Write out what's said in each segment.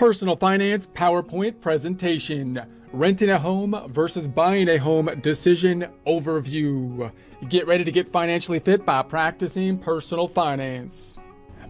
Personal Finance PowerPoint presentation. Renting a home versus buying a home decision overview. Get ready to get financially fit by practicing personal finance.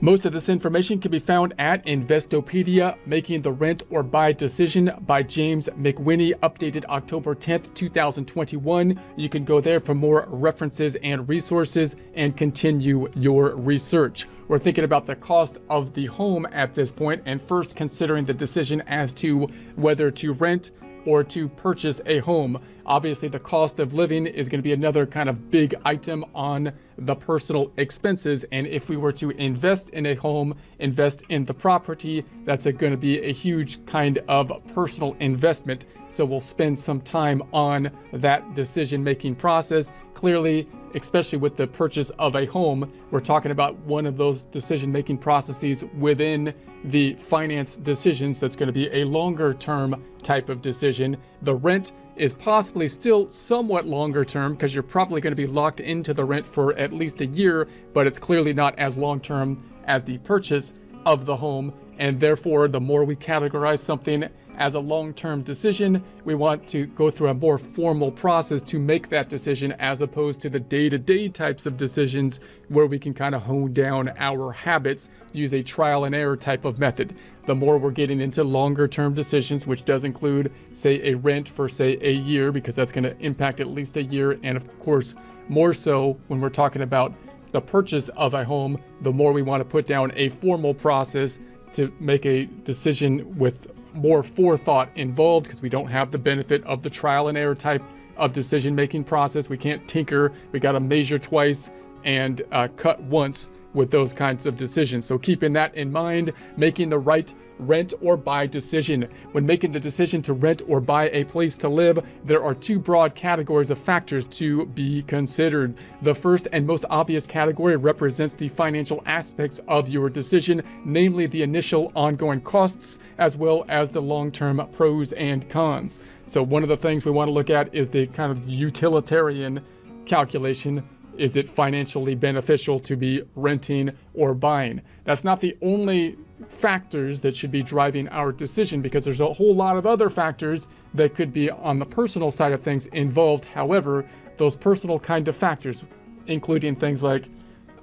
Most of this information can be found at Investopedia, Making the Rent or Buy Decision by James McWhinney, updated October 10th, 2021. You can go there for more references and resources and continue your research. We're thinking about the cost of the home at this point and first considering the decision as to whether to rent or to purchase a home. Obviously, the cost of living is going to be another kind of big item on the personal expenses. And if we were to invest in a home, invest in the property, that's going to be a huge kind of personal investment. So we'll spend some time on that decision-making process. Clearly, especially with the purchase of a home, we're talking about one of those decision-making processes within the finance decisions that's going to be a longer-term type of decision. The rent is possibly still somewhat longer-term because you're probably going to be locked into the rent for at least a year, but it's clearly not as long-term as the purchase of the home. And therefore, the more we categorize something as a long-term decision, we want to go through a more formal process to make that decision as opposed to the day-to-day types of decisions where we can kind of hone down our habits, use a trial and error type of method. The more we're getting into longer-term decisions, which does include, say, a rent for, say, a year, because that's going to impact at least a year. And of course, more so when we're talking about the purchase of a home, the more we want to put down a formal process to make a decision with more forethought involved, because we don't have the benefit of the trial and error type of decision-making process. We can't tinker. We got to measure twice and cut once with those kinds of decisions. So keeping that in mind, making the right rent or buy decision. When making the decision to rent or buy a place to live, there are two broad categories of factors to be considered. The first and most obvious category represents the financial aspects of your decision, namely the initial ongoing costs, as well as the long-term pros and cons. So one of the things we want to look at is the kind of utilitarian calculation. Is it financially beneficial to be renting or buying? That's not the only factors that should be driving our decision, because there's a whole lot of other factors that could be on the personal side of things involved. However, those personal kind of factors, including things like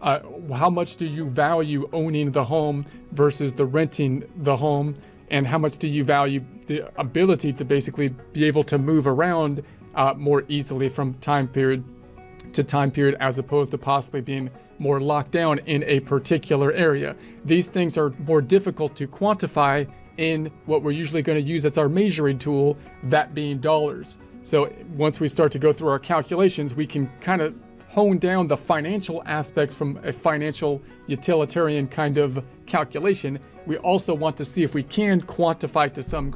how much do you value owning the home versus the renting the home, and how much do you value the ability to basically be able to move around more easily from time period to time period, as opposed to possibly being more locked down in a particular area. These things are more difficult to quantify in what we're usually going to use as our measuring tool, that being dollars. So once we start to go through our calculations, we can kind of hone down the financial aspects from a financial utilitarian kind of calculation. We also want to see if we can quantify to some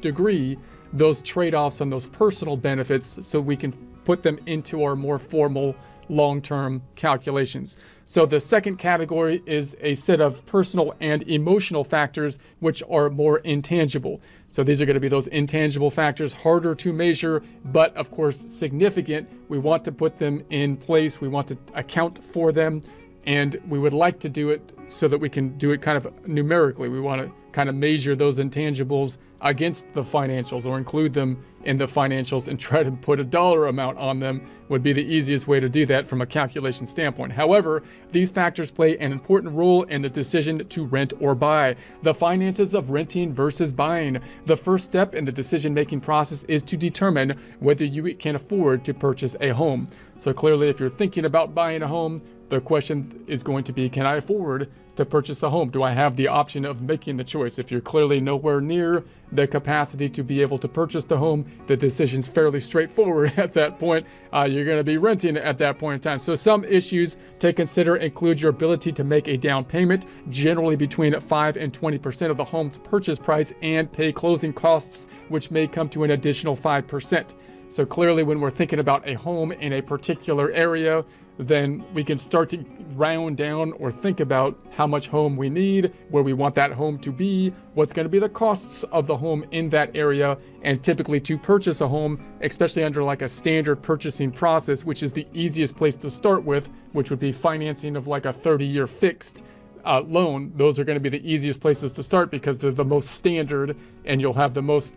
degree those trade-offs and those personal benefits, so we can put them into our more formal long-term calculations. So the second category is a set of personal and emotional factors, which are more intangible. So these are going to be those intangible factors, harder to measure, but of course significant. We want to put them in place. We want to account for them, and we would like to do it so that we can do it kind of numerically. We want to kind of measure those intangibles against the financials, or include them in the financials and try to put a dollar amount on them would be the easiest way to do that from a calculation standpoint. However, these factors play an important role in the decision to rent or buy. The finances of renting versus buying. The first step in the decision-making process is to determine whether you can afford to purchase a home. So clearly, if you're thinking about buying a home, the question is going to be, can I afford to purchase a home? Do I have the option of making the choice? If you're clearly nowhere near the capacity to be able to purchase the home, the decision's fairly straightforward at that point. You're going to be renting at that point in time. So some issues to consider include your ability to make a down payment, generally between 5 and 20% of the home's purchase price, and pay closing costs, which may come to an additional 5%. So clearly, when we're thinking about a home in a particular area, then we can start to round down or think about how much home we need, where we want that home to be, what's going to be the costs of the home in that area. And typically, to purchase a home, especially under like a standard purchasing process, which is the easiest place to start with, which would be financing of like a 30-year fixed loan, those are going to be the easiest places to start because they're the most standard, and you'll have the most,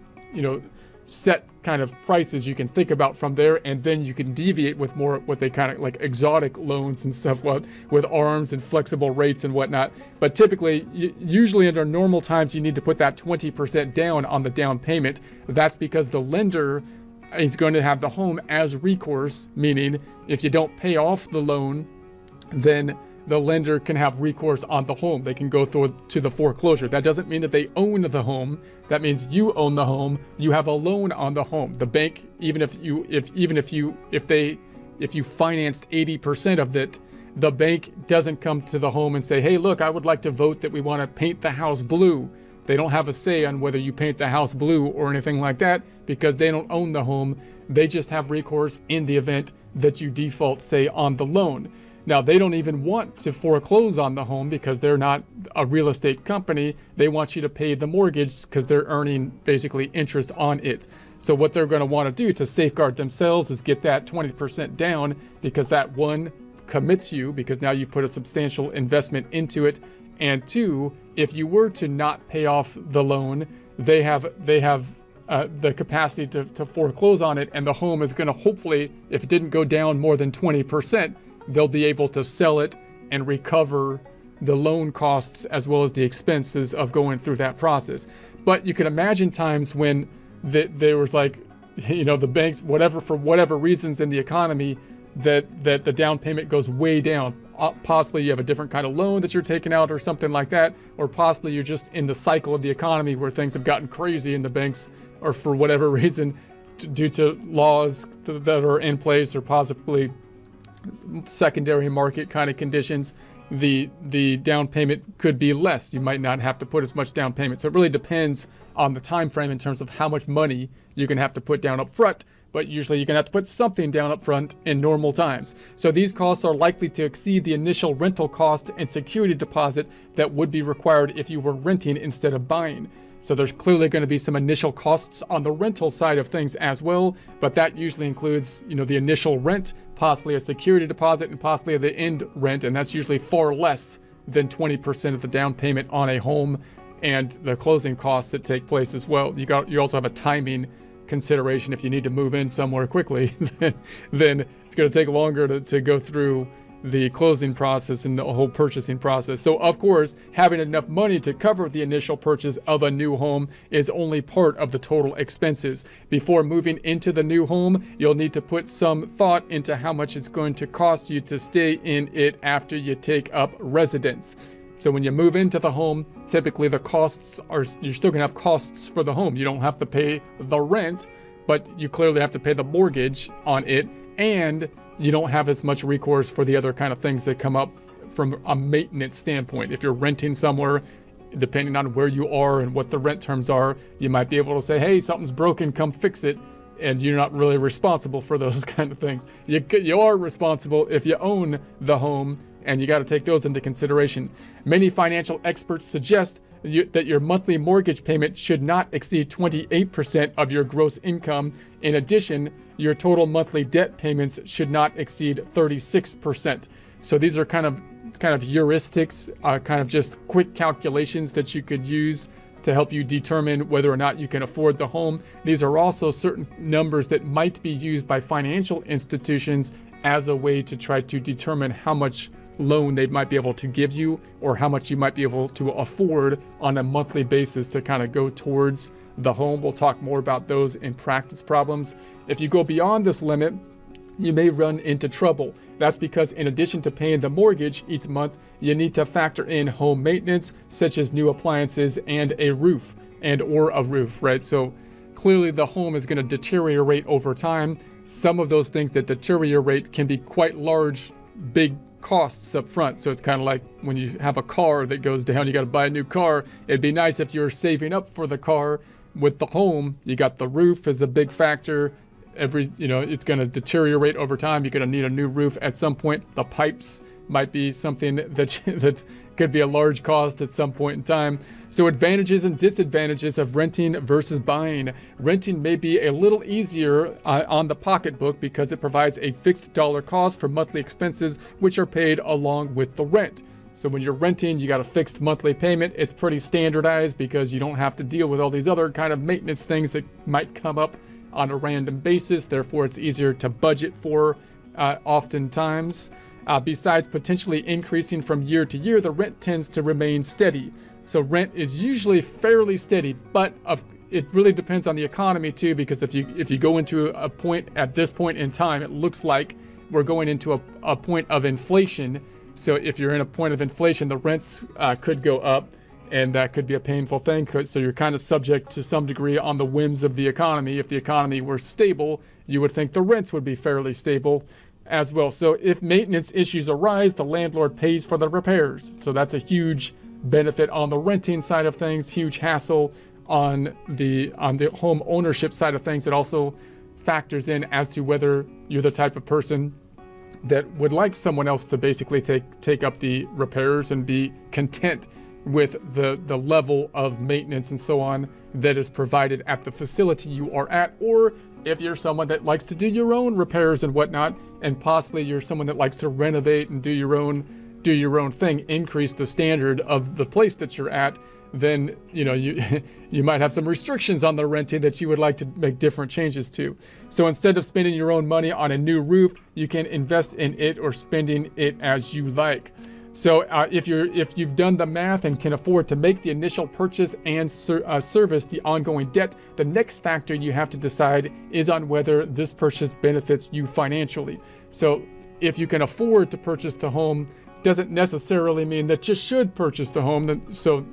set kind of prices you can think about from there, and then you can deviate with more what they kind of like exotic loans and stuff with arms and flexible rates and whatnot. But typically, usually under normal times, you need to put that 20% down on the down payment. That's because the lender is going to have the home as recourse, meaning if you don't pay off the loan, then the lender can have recourse on the home. They can go through to the foreclosure. That doesn't mean that they own the home. That means you own the home. You have a loan on the home. The bank, even if you financed 80% of it, the bank doesn't come to the home and say, "Hey, look, I would like to vote that we want to paint the house blue." They don't have a say on whether you paint the house blue or anything like that because they don't own the home. They just have recourse in the event that you default, say, on the loan. Now, they don't even want to foreclose on the home because they're not a real estate company. They want you to pay the mortgage because they're earning basically interest on it. So what they're going to want to do to safeguard themselves is get that 20% down, because that, one, commits you because now you've put a substantial investment into it. And two, if you were to not pay off the loan, they have the capacity to foreclose on it, and the home is going to, hopefully, if it didn't go down more than 20%, they'll be able to sell it and recover the loan costs as well as the expenses of going through that process. But you can imagine times when there was, like, the banks, for whatever reasons in the economy, that the down payment goes way down. Possibly you have a different kind of loan that you're taking out or something like that, or possibly you're just in the cycle of the economy where things have gotten crazy and the banks are, for whatever reason, due to laws that are in place or possibly secondary market kind of conditions, the down payment could be less. You might not have to put as much down payment. So it really depends on the time frame in terms of how much money you can have to put down up front, but usually you're gonna have to put something down up front in normal times. So these costs are likely to exceed the initial rental cost and security deposit that would be required if you were renting instead of buying. So there's clearly going to be some initial costs on the rental side of things as well, but that usually includes, the initial rent, possibly a security deposit, and possibly the end rent, and that's usually far less than 20% of the down payment on a home, and the closing costs that take place as well. You also have a timing consideration. If you need to move in somewhere quickly, then it's going to take longer to go through the closing process and the whole purchasing process. So of course, having enough money to cover the initial purchase of a new home is only part of the total expenses. Before moving into the new home, you'll need to put some thought into how much it's going to cost you to stay in it after you take up residence. So when you move into the home, typically the costs are, you're still gonna have costs for the home. You don't have to pay the rent, but you clearly have to pay the mortgage on it, and you don't have as much recourse for the other kind of things that come up from a maintenance standpoint. If you're renting somewhere, depending on where you are and what the rent terms are, you might be able to say, "Hey, something's broken, come fix it," and you're not really responsible for those kind of things. You are responsible if you own the home, and you got to take those into consideration. Many financial experts suggest that your monthly mortgage payment should not exceed 28% of your gross income. In addition, your total monthly debt payments should not exceed 36%. So these are kind of heuristics, kind of just quick calculations that you could use to help you determine whether or not you can afford the home. These are also certain numbers that might be used by financial institutions as a way to try to determine how much loan they might be able to give you, or how much you might be able to afford on a monthly basis to kind of go towards the home. We'll talk more about those in practice problems. If you go beyond this limit, you may run into trouble. That's because in addition to paying the mortgage each month, you need to factor in home maintenance, such as new appliances and a roof, right? So clearly the home is going to deteriorate over time. Some of those things that deteriorate can be quite large, big costs up front. So it's kind of like when you have a car that goes down, you got to buy a new car. It'd be nice if you're saving up for the car. With the home, you got the roof is a big factor. It's going to deteriorate over time. You're going to need a new roof at some point. The pipes might be something that could be a large cost at some point in time. So advantages and disadvantages of renting versus buying. Renting may be a little easier on the pocketbook because it provides a fixed dollar cost for monthly expenses, which are paid along with the rent. So when you're renting, you got a fixed monthly payment. It's pretty standardized because you don't have to deal with all these other kind of maintenance things that might come up on a random basis. Therefore, it's easier to budget for oftentimes. Besides potentially increasing from year to year, the rent tends to remain steady. So rent is usually fairly steady, but it really depends on the economy too, because if you go into a point at this point in time, it looks like we're going into a point of inflation. So if you're in a point of inflation, the rents could go up, and that could be a painful thing. So you're kind of subject to some degree on the whims of the economy. If the economy were stable, you would think the rents would be fairly stable as well. So if maintenance issues arise, the landlord pays for the repairs. So that's a huge benefit on the renting side of things, huge hassle on the home ownership side of things. It also factors in as to whether you're the type of person that would like someone else to basically take up the repairs and be content with the level of maintenance and so on that is provided at the facility you are at, or if you're someone that likes to do your own repairs and whatnot, and possibly you're someone that likes to renovate and do your own thing, increase the standard of the place that you're at, then you might have some restrictions on the renting that you would like to make different changes to. So instead of spending your own money on a new roof, you can invest in it or spending it as you like. So if you've done the math and can afford to make the initial purchase and service the ongoing debt, the next factor you have to decide is on whether this purchase benefits you financially. So if you can afford to purchase the home, doesn't necessarily mean that you should purchase the home. So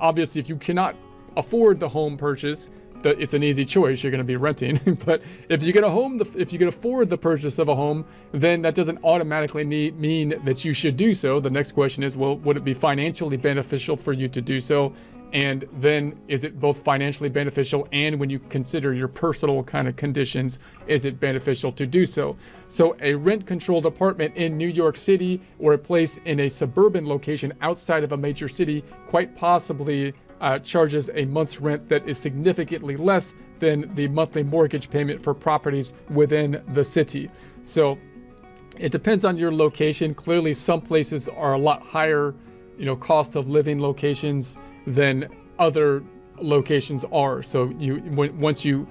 obviously, if you cannot afford the home purchase, it's an easy choice. You're going to be renting. But if you can afford the purchase of a home, then that doesn't automatically mean that you should do so. The next question is, well, would it be financially beneficial for you to do so? And then is it both financially beneficial, and when you consider your personal kind of conditions, is it beneficial to do so? So a rent-controlled apartment in New York City or a place in a suburban location outside of a major city quite possibly charges a month's rent that is significantly less than the monthly mortgage payment for properties within the city. So it depends on your location. Clearly, some places are a lot higher, cost of living locations than other locations are. So once you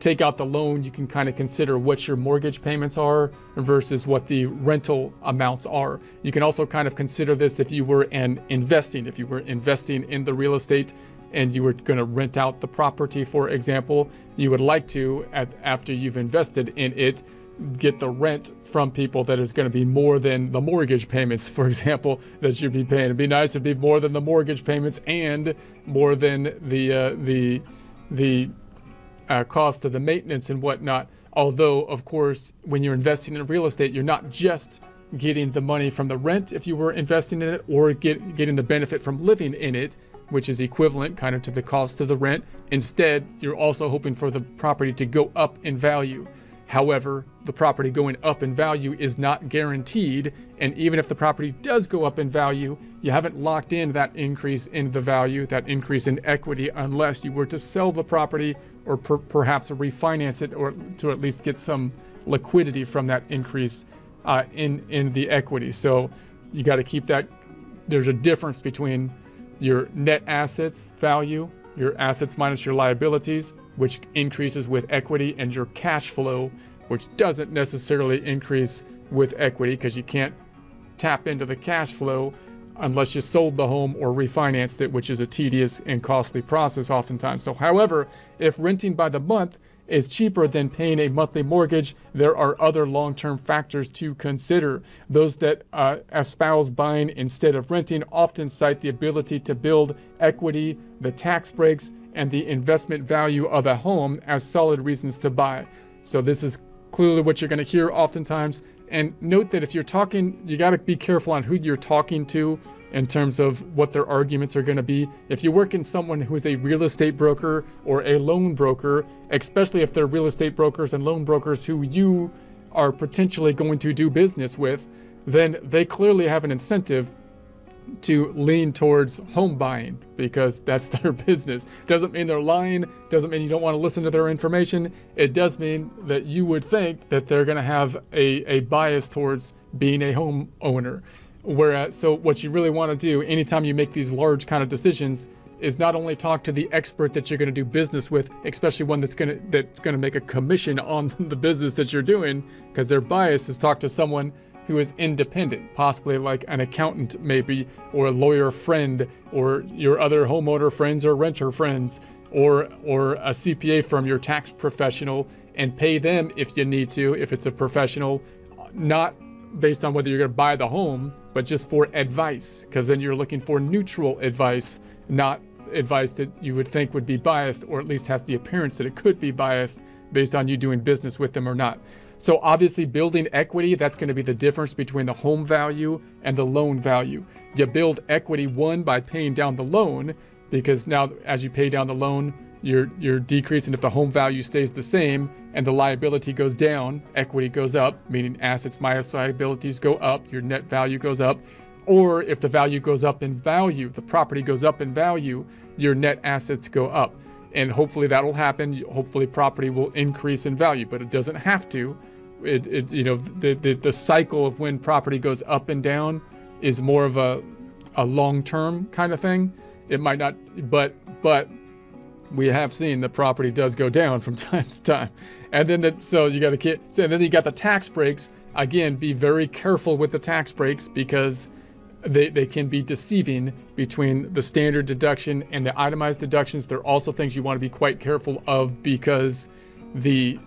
take out the loan, you can kind of consider what your mortgage payments are versus what the rental amounts are. You can also kind of consider this if you were investing in the real estate and you were going to rent out the property, for example. You would like to, after you've invested in it, get the rent from people that is going to be more than the mortgage payments, for example, that you'd be paying. It'd be nice to be more than the mortgage payments and more than the cost of the maintenance and whatnot. Although, of course, when you're investing in real estate, you're not just getting the money from the rent if you were investing in it, or getting the benefit from living in it, which is equivalent kind of to the cost of the rent. Instead, you're also hoping for the property to go up in value. However, the property going up in value is not guaranteed, and even if the property does go up in value, you haven't locked in that increase in the value, that increase in equity, unless you were to sell the property or perhaps refinance it, or to at least get some liquidity from that increase in the equity. So you got to keep that. There's a difference between your net assets value, your assets minus your liabilities, which increases with equity, and your cash flow, which doesn't necessarily increase with equity, because you can't tap into the cash flow unless you sold the home or refinanced it, which is a tedious and costly process oftentimes. So, however, if renting by the month is cheaper than paying a monthly mortgage, there are other long-term factors to consider. Those that espouse buying instead of renting often cite the ability to build equity, the tax breaks, and the investment value of a home as solid reasons to buy. So this is clearly what you're going to hear oftentimes. And note that if you're talking, you got to be careful on who you're talking to in terms of what their arguments are going to be. If you work in someone who is a real estate broker or a loan broker, especially if they're real estate brokers and loan brokers who you are potentially going to do business with, then they clearly have an incentive to lean towards home buying, because that's their business. Doesn't mean they're lying, doesn't mean you don't want to listen to their information. It does mean that you would think that they're going to have a bias towards being a home owner. So what you really want to do anytime you make these large kind of decisions is not only talk to the expert that you're going to do business with, especially one that's going to make a commission on the business that you're doing, because their bias is talk to someone who is independent, possibly like an accountant maybe, or a lawyer friend, or your other homeowner friends or renter friends, or a CPA firm, your tax professional, and pay them if you need to, if it's a professional, not based on whether you're going to buy the home, but just for advice, because then you're looking for neutral advice, not advice that you would think would be biased, or at least has the appearance that it could be biased based on you doing business with them or not. So obviously building equity, that's going to be the difference between the home value and the loan value. You build equity, one, by paying down the loan, because now as you pay down the loan, you're decreasing. If the home value stays the same and the liability goes down, equity goes up, meaning assets minus liabilities go up, your net value goes up. Or if the value goes up in value, the property goes up in value, your net assets go up. And hopefully that'll happen. Hopefully property will increase in value, but it doesn't have to. The cycle of when property goes up and down is more of a long-term kind of thing. It might not, but we have seen the property does go down from time to time. And then you got the tax breaks. Again, be very careful with the tax breaks, because they can be deceiving between the standard deduction and the itemized deductions. They're also things you want to be quite careful of, because the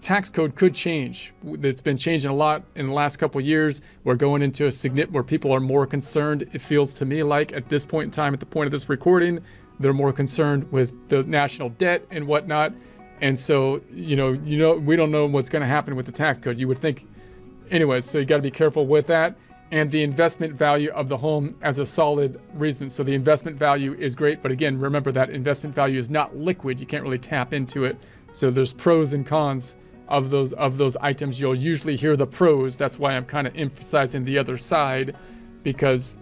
tax code could change. It's been changing a lot in the last couple of years. We're going into a where people are more concerned. It feels to me like at this point in time, at the point of this recording, they're more concerned with the national debt and whatnot. And so, we don't know what's going to happen with the tax code. You would think, anyways, so you got to be careful with that. And the investment value of the home as a solid reason. So the investment value is great, but again, remember that investment value is not liquid. You can't really tap into it. So there's pros and cons of those items. You'll usually hear the pros. That's why I'm kind of emphasizing the other side, because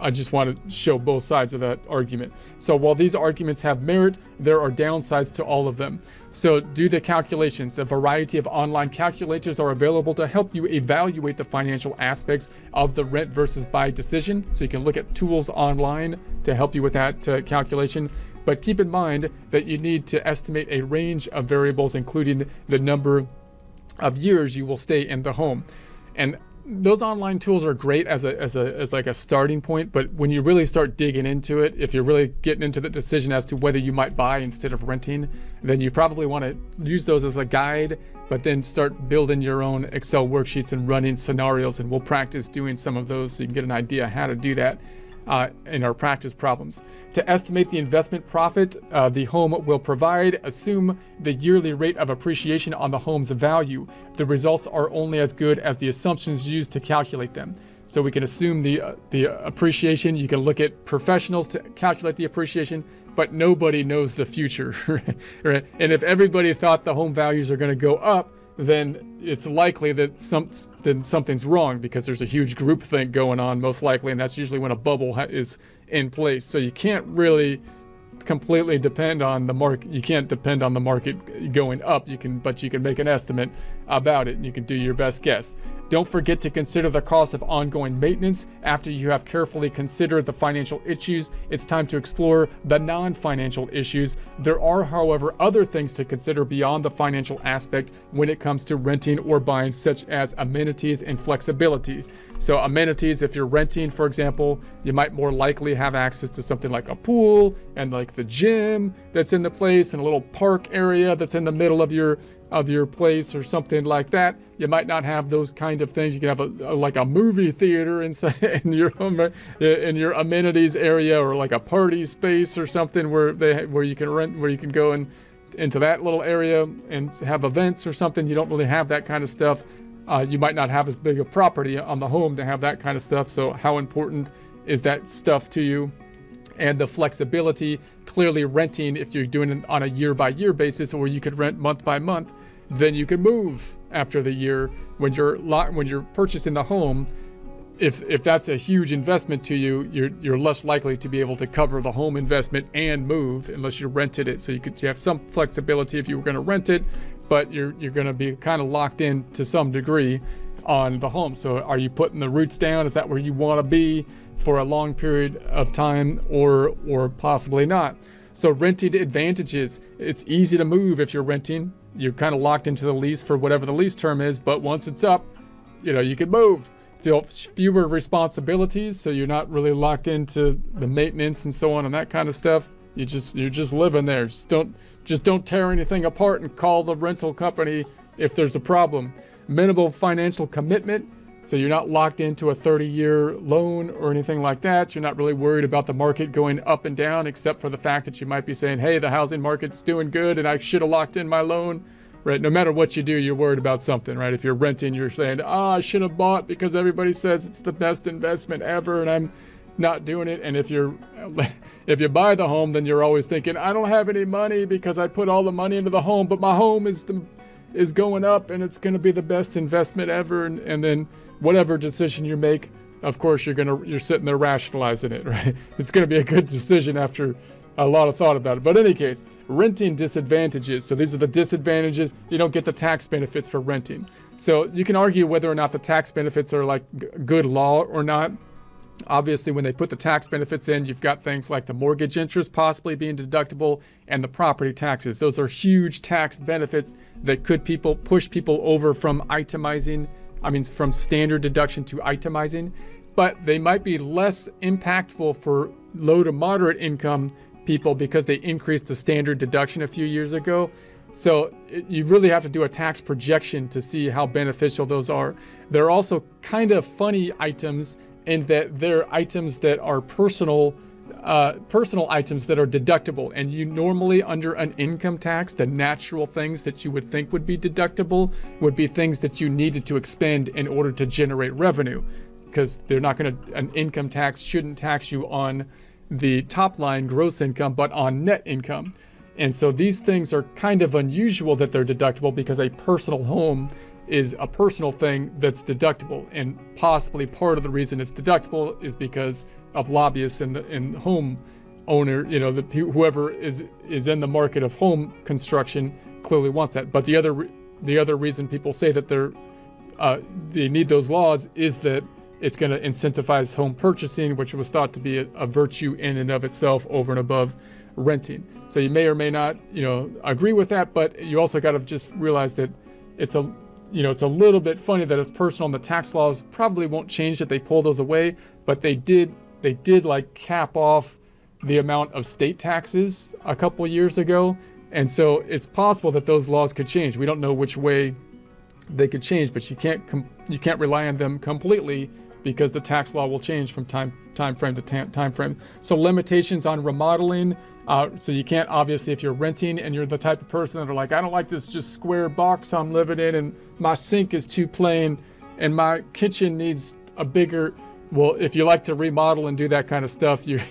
I just want to show both sides of that argument. So while these arguments have merit, there are downsides to all of them. So do the calculations. A variety of online calculators are available to help you evaluate the financial aspects of the rent versus buy decision. So you can look at tools online to help you with that calculation. But keep in mind that you need to estimate a range of variables, including the number of years you will stay in the home. And those online tools are great as like a starting point, but when you really start digging into it, if you're really getting into the decision as to whether you might buy instead of renting, then you probably want to use those as a guide, but then start building your own Excel worksheets and running scenarios. And we'll practice doing some of those so you can get an idea how to do that in our practice problems. To estimate the investment profit the home will provide, assume the yearly rate of appreciation on the home's value. The results are only as good as the assumptions used to calculate them. So we can assume the appreciation. You can look at professionals to calculate the appreciation, but nobody knows the future, right? And if everybody thought the home values are going to go up, then it's likely that something's wrong, because there's a huge groupthink going on most likely, and that's usually when a bubble is in place. So you can't really completely depend on the market. You can't depend on the market going up. But you can make an estimate about it, and you can do your best guess. Don't forget to consider the cost of ongoing maintenance. After you have carefully considered the financial issues, it's time to explore the non-financial issues. There are, however, other things to consider beyond the financial aspect when it comes to renting or buying, such as amenities and flexibility. So amenities, if you're renting, for example, you might more likely have access to something like a pool and like the gym that's in the place, and a little park area that's in the middle of your place or something like that. You might not have those kind of things. You can have like a movie theater in your amenities area, or like a party space or something where you can go into that little area and have events or something. You don't really have that kind of stuff. You might not have as big a property on the home to have that kind of stuff. So how important is that stuff to you? And the flexibility, clearly renting, if you're doing it on a year-by-year basis, or you could rent month-by-month, then you can move after the year. When you're purchasing the home, if that's a huge investment to you, you're less likely to be able to cover the home investment and move unless you rented it. So you have some flexibility if you were going to rent it, but you're going to be kind of locked in to some degree on the home. So are you putting the roots down? Is that where you want to be for a long period of time, or possibly not? So rented advantages, it's easy to move. If you're renting, you're kind of locked into the lease for whatever the lease term is, but once it's up, you know, you can move. Feel fewer responsibilities, so you're not really locked into the maintenance and so on and that kind of stuff. You're just living there. Just don't tear anything apart and call the rental company if there's a problem. Minimal financial commitment, so you're not locked into a 30-year loan or anything like that. You're not really worried about the market going up and down, except for the fact that you might be saying, hey, the housing market's doing good and I should have locked in my loan, right? No matter what you do, you're worried about something, right? If you're renting, you're saying, I should have bought because everybody says it's the best investment ever and I'm not doing it. And if you buy the home, then you're always thinking, I don't have any money because I put all the money into the home, but my home is going up and it's going to be the best investment ever. And then whatever decision you make, of course, you're sitting there rationalizing it, right? It's going to be a good decision after a lot of thought about it. But in any case, renting disadvantages. So these are the disadvantages. You don't get the tax benefits for renting. So you can argue whether or not the tax benefits are like good law or not. Obviously, when they put the tax benefits in, you've got things like the mortgage interest possibly being deductible and the property taxes. Those are huge tax benefits that could push people over from from standard deduction to itemizing, but they might be less impactful for low to moderate income people because they increased the standard deduction a few years ago. So you really have to do a tax projection to see how beneficial those are. They're also kind of funny items, and that they're items that are personal items that are deductible. And you normally, under an income tax, the natural things that you would think would be deductible would be things that you needed to expend in order to generate revenue, because they're not going to, an income tax shouldn't tax you on the top line gross income, but on net income. And so these things are kind of unusual that they're deductible, because a personal home is a personal thing that's deductible, and possibly part of the reason it's deductible is because of lobbyists and home owner, whoever is in the market of home construction clearly wants that. But the other reason people say that they need those laws is that it's going to incentivize home purchasing, which was thought to be a virtue in and of itself over and above renting. So you may or may not, agree with that, but you also got to just realize that it's a little bit funny that it's personal, and the tax laws probably won't change that they pull those away, but they did like cap off the amount of state taxes a couple years ago. And so it's possible that those laws could change. We don't know which way they could change, but you can't rely on them completely, because the tax law will change from time frame to time frame. So limitations on remodeling. So you can't, obviously, if you're renting and you're the type of person that are like, I don't like this just square box I'm living in, and my sink is too plain and my kitchen needs a bigger. Well, if you like to remodel and do that kind of stuff, you're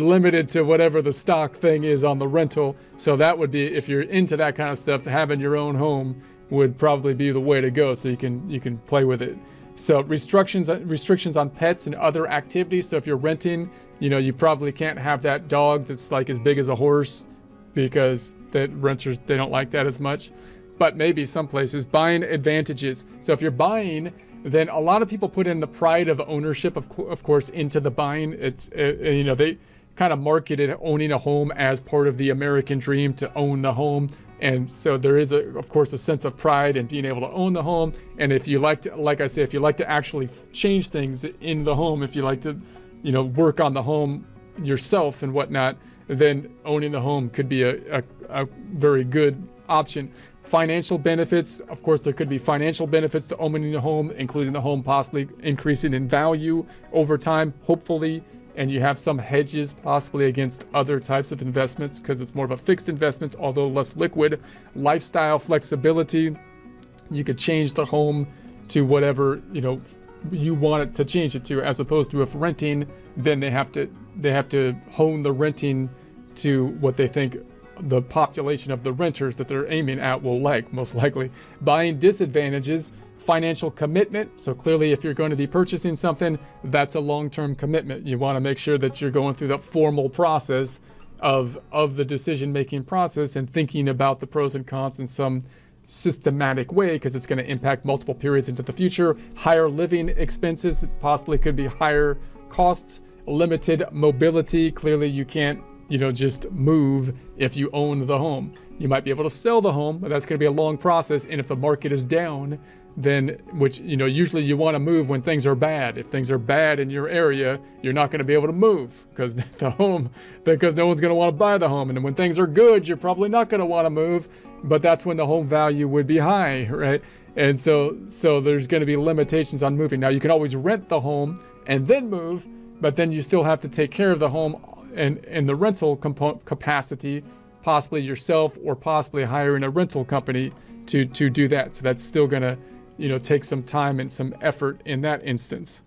limited to whatever the stock thing is on the rental. So that would be, if you're into that kind of stuff, having your own home would probably be the way to go, so you can play with it. So restrictions on pets and other activities. So if you're renting, you probably can't have that dog that's like as big as a horse, because the renters, they don't like that as much. But maybe some places. Buying advantages. So if you're buying, then a lot of people put in the pride of ownership, of course, into the buying. They kind of marketed owning a home as part of the American dream, to own the home. And so there is, of course, a sense of pride in being able to own the home. And if you like to, like I say, if you like to actually change things in the home, if you like to, work on the home yourself and whatnot, then owning the home could be a very good option. Financial benefits. Of course, there could be financial benefits to owning the home, including the home possibly increasing in value over time, hopefully. And you have some hedges possibly against other types of investments, because it's more of a fixed investment, although less liquid. Lifestyle flexibility. You could change the home to whatever you want it to change it to, as opposed to if renting, then they have to hone the renting to what they think the population of the renters that they're aiming at will like, most likely. Buying disadvantages. Financial commitment. So clearly, if you're going to be purchasing something, that's a long-term commitment. You want to make sure that you're going through the formal process of the decision-making process and thinking about the pros and cons in some systematic way, because it's going to impact multiple periods into the future. Higher living expenses, possibly could be higher costs, limited mobility. Clearly you can't, you know, just move if you own the home. You might be able to sell the home, but that's going to be a long process. And if the market is down, then, which, you know, usually you want to move when things are bad. If things are bad in your area, you're not going to be able to move because the home, because no one's going to want to buy the home. And when things are good, you're probably not going to want to move, but that's when the home value would be high, right? And so there's going to be limitations on moving. Now, you can always rent the home and then move, but then you still have to take care of the home and the rental capacity, possibly yourself, or possibly hiring a rental company to do that. So that's still going to, you know, take some time and some effort in that instance.